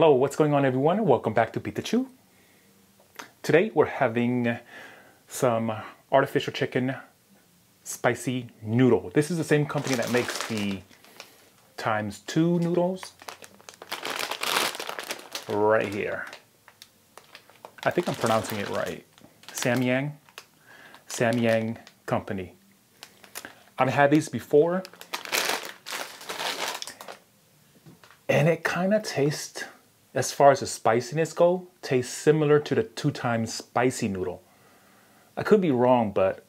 Hello, what's going on everyone? Welcome back to Pita Chew. Today we're having some artificial chicken spicy noodle. This is the same company that makes the ×2 noodles right here. I think I'm pronouncing it right. Samyang company. I've had these before and it kind of tastes, as far as the spiciness go, tastes similar to the 2x spicy noodle. I could be wrong, but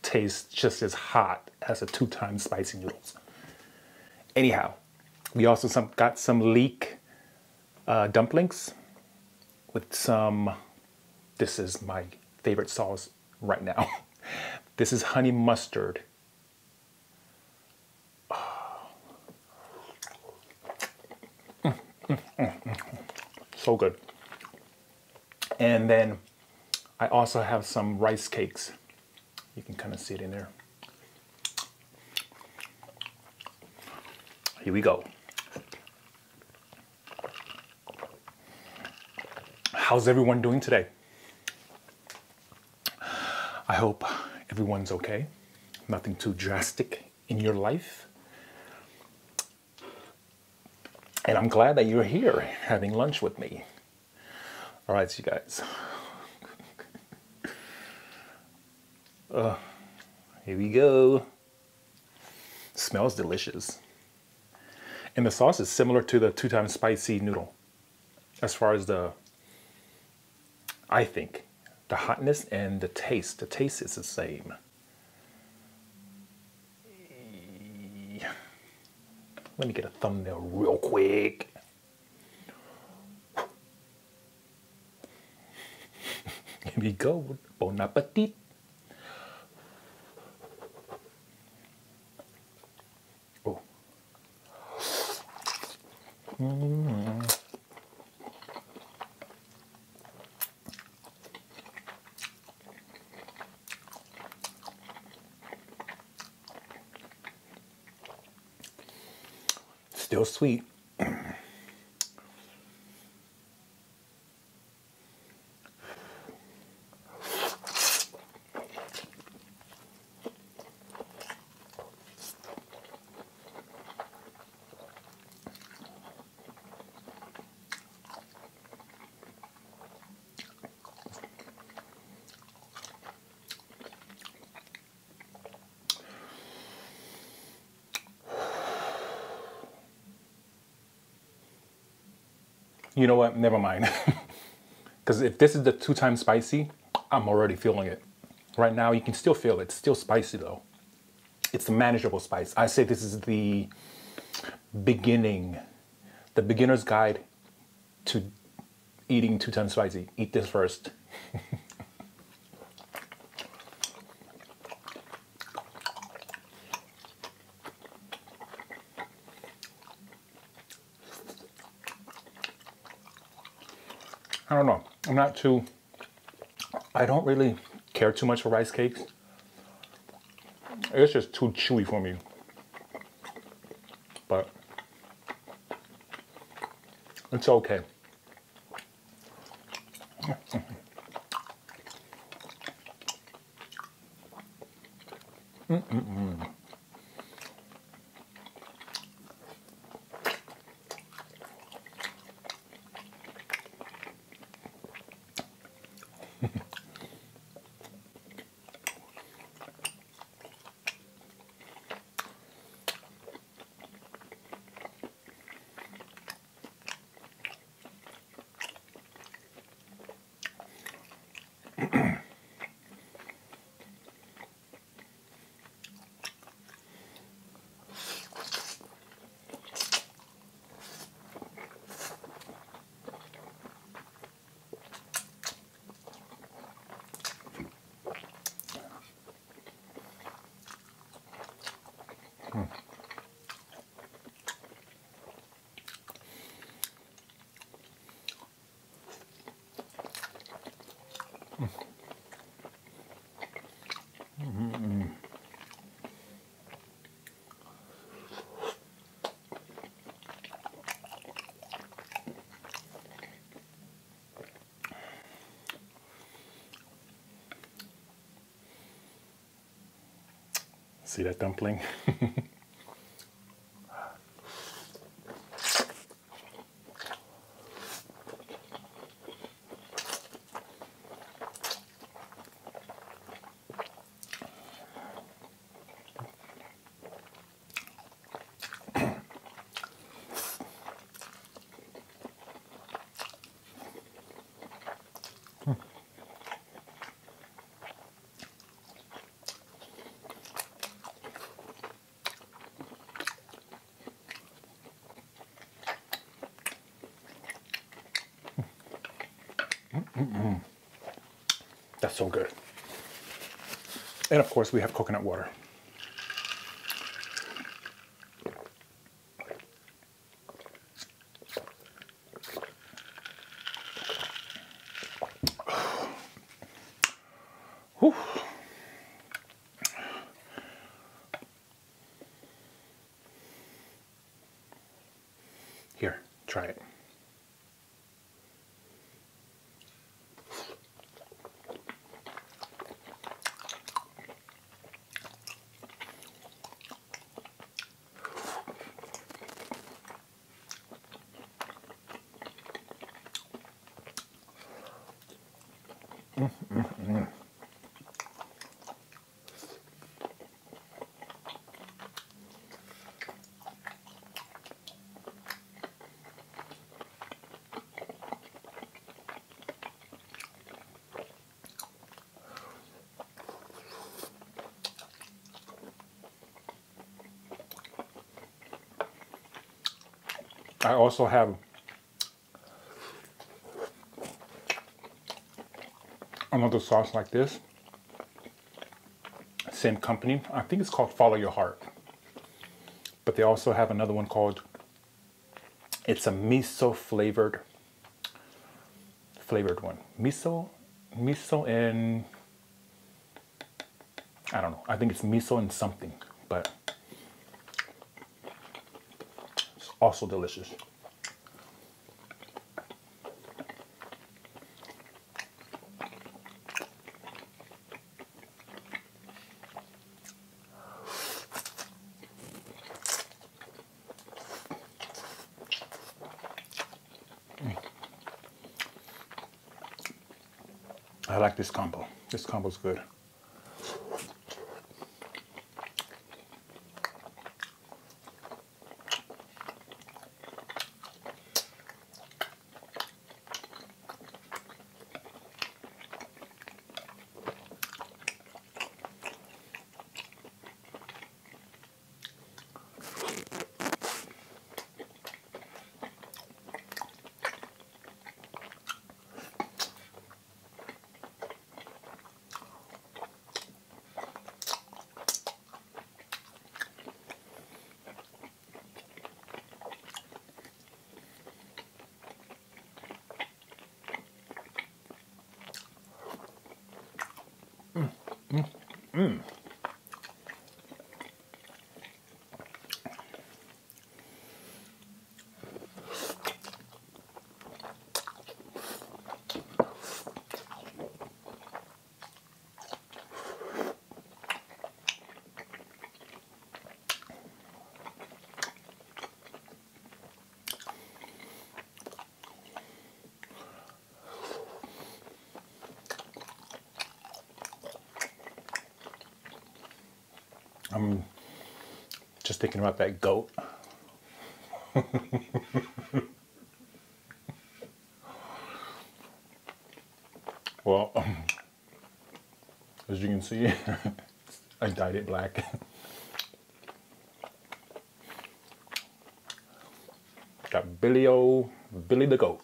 tastes just as hot as the 2x spicy noodles. Anyhow, we also got some leek dumplings with some, this is my favorite sauce right now. This is honey mustard. So good. And then I also have some rice cakes. You can kind of see it in there. Here we go. How's everyone doing today? I hope everyone's okay. Nothing too drastic in your life. And I'm glad that you're here having lunch with me. All right, so you guys. Here we go. Smells delicious. And the sauce is similar to the 2x spicy noodle. As far as the, I think, the hotness and the taste. The taste is the same. Let me get a thumbnail real quick. Here we go. Bon appetit. Oh. Still sweet. You know what? Never mind. Because if this is the 2x spicy, I'm already feeling it. Right now, you can still feel it. It's still spicy, though. It's a manageable spice. I say this is the beginning, the beginner's guide to eating 2x spicy. Eat this first. I don't know, I don't really care too much for rice cakes. It's just too chewy for me. But it's okay. See that dumpling? That's so good. And of course we have coconut water. Whew. Here, try it. I also have another sauce like this, same company. I think it's called Follow Your Heart, but they also have another one called, it's a miso flavored one. Miso and I don't know, I think it's miso and something, but it's also delicious. I like this combo. This combo's good. I'm just thinking about that goat. Well, as you can see, I dyed it black. Got Billy the goat.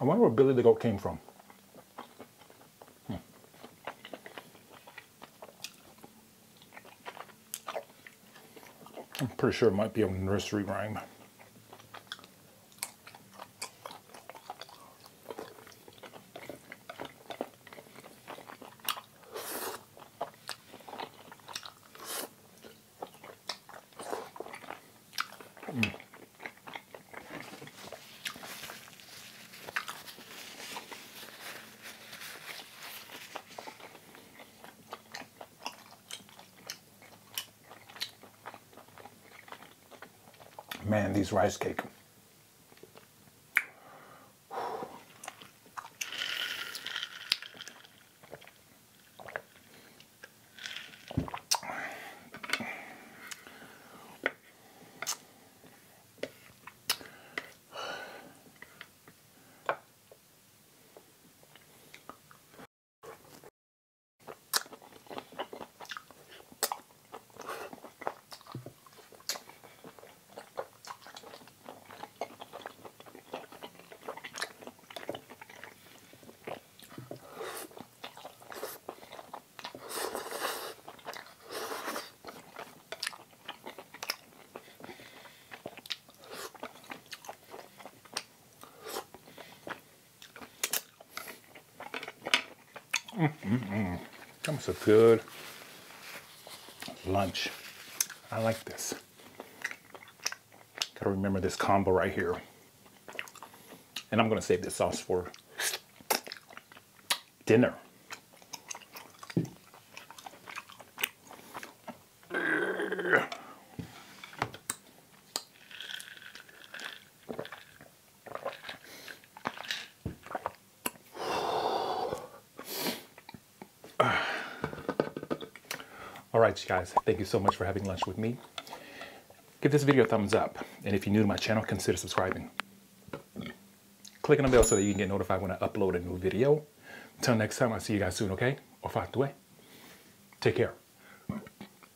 I wonder where Billy the Goat came from. I'm pretty sure it might be a nursery rhyme. Man, these rice cake. That was a good lunch. I like this. Gotta remember this combo right here. And I'm gonna save this sauce for dinner. Alright guys, thank you so much for having lunch with me. Give this video a thumbs up, and if you're new to my channel, consider subscribing. Click on the bell so that you can get notified when I upload a new video. Until next time, I'll see you guys soon, okay? Au revoir. Take care.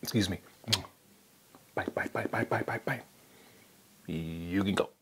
Excuse me. Bye, bye, bye, bye, bye, bye, bye. You can go.